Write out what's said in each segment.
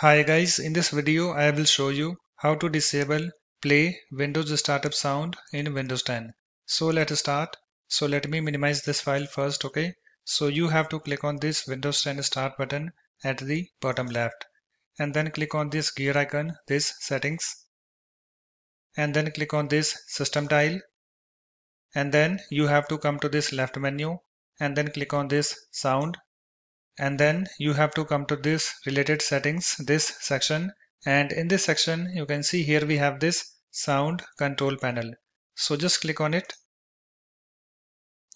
Hi guys, in this video I will show you how to disable play Windows startup sound in Windows 10. So let's start. So let me minimize this file first, okay? So you have to click on this Windows 10 start button at the bottom left and then click on this gear icon, this settings, and then click on this system tile, and then you have to come to this left menu and then click on this sound. And then you have to come to this related settings, this section, and in this section you can see here we have this sound control panel. So just click on it.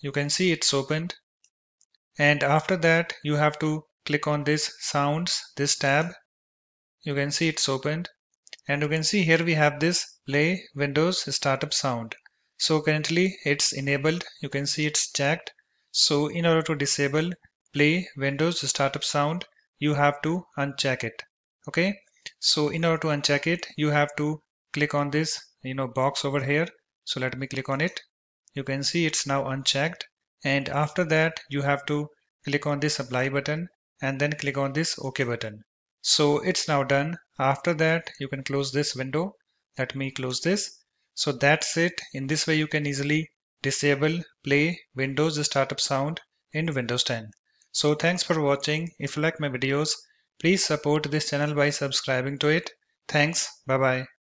You can see it's opened, and after that you have to click on this sounds, this tab. You can see it's opened, and you can see here we have this play Windows startup sound. So currently it's enabled, you can see it's checked. So in order to disable play Windows startup sound, you have to uncheck it, okay? So in order to uncheck it, you have to click on this box over here. So let me click on it. You can see it's now unchecked, and after that you have to click on this apply button and then click on this OK button. So it's now done. After that you can close this window. Let me close this. So that's it. In this way you can easily disable play Windows startup sound in Windows 10. So thanks for watching. If you like my videos, please support this channel by subscribing to it. Thanks. Bye bye.